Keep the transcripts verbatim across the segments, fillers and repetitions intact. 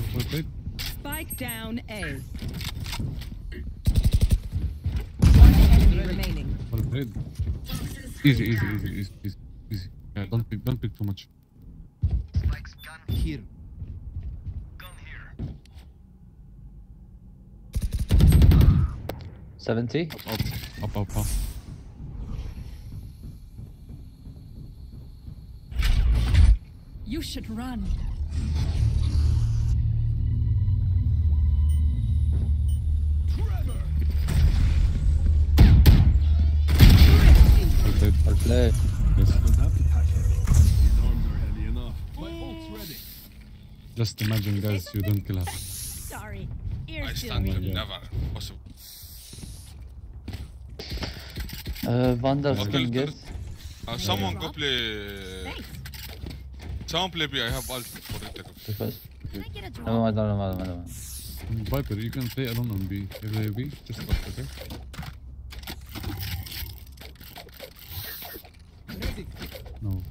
flip it. Spike down A. One enemy remaining. Easy, easy, easy, easy, easy, easy. Yeah, don't pick, don't pick too much. Spike's gun here. Gun here. seventy. Up, up, up, up, up. You should run. Play. Yes. His arms are heavy enough. My bolt's ready. Just imagine, guys, you don't kill her. Sorry. I stunned him, never. Possible. Uh, Vandals can get. Uh, someone yeah. go play. Someone play B. I have ult for the takeoff. No, I don't know, I don't know. Viper, you can play alone on B. If they B, just ult, okay? No.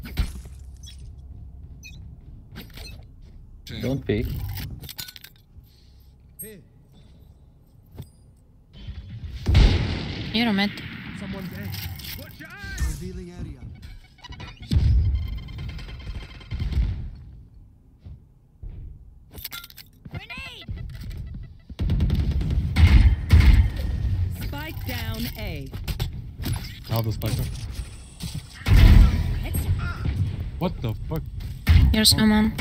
Don't peek. You're a met. Someone dead. Watch out! Revealing area. Grenade! Spike down A. Now the spiker. What the fuck? Here's oh. someone.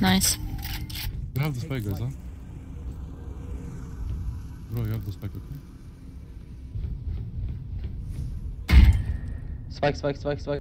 Nice. You have the spike, guys, huh? Bro, you have the spike, okay? Spike, spike, spike, spike.